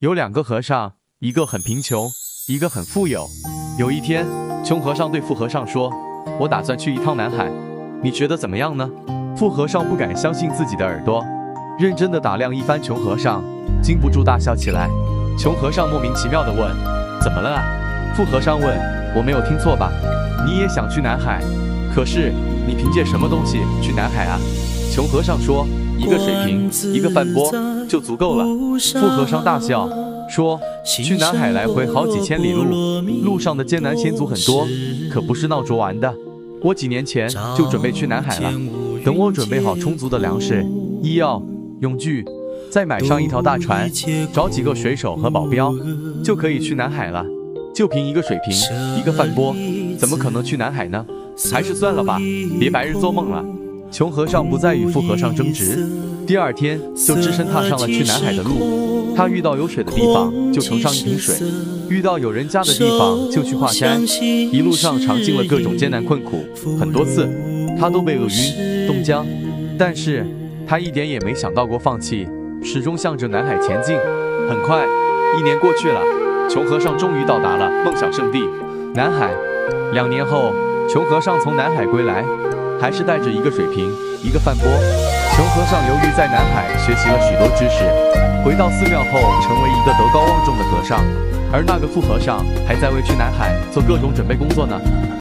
有两个和尚，一个很贫穷，一个很富有。有一天，穷和尚对富和尚说：“我打算去一趟南海，你觉得怎么样呢？”富和尚不敢相信自己的耳朵，认真的打量一番穷和尚，禁不住大笑起来。穷和尚莫名其妙的问：“怎么了啊？”富和尚问：“我没有听错吧？你也想去南海？可是你凭借什么东西去南海啊？”穷和尚说：“一个水瓶，一个饭钵就足够了。”富和尚大笑说：“去南海来回好几千里路，路上的艰难险阻很多，可不是闹着玩的。我几年前就准备去南海了，等我准备好充足的粮食、医药、用具，再买上一条大船，找几个水手和保镖，就可以去南海了。就凭一个水瓶，一个饭钵，怎么可能去南海呢？还是算了吧，别白日做梦了。”穷和尚不再与富和尚争执，第二天就只身踏上了去南海的路。他遇到有水的地方就盛上一瓶水，遇到有人家的地方就去化斋。一路上尝尽了各种艰难困苦，很多次他都被饿晕冻僵，但是他一点也没想到过放弃，始终向着南海前进。很快1年过去了，穷和尚终于到达了梦想圣地南海。2年后，穷和尚从南海归来，还是带着一个水瓶，一个饭钵。穷和尚由于在南海学习了许多知识，回到寺庙后成为一个德高望重的和尚，而那个富和尚还在为去南海做各种准备工作呢。